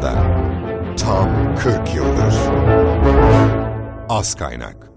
yılında. Tam 40 yıldır. Az Kaynak.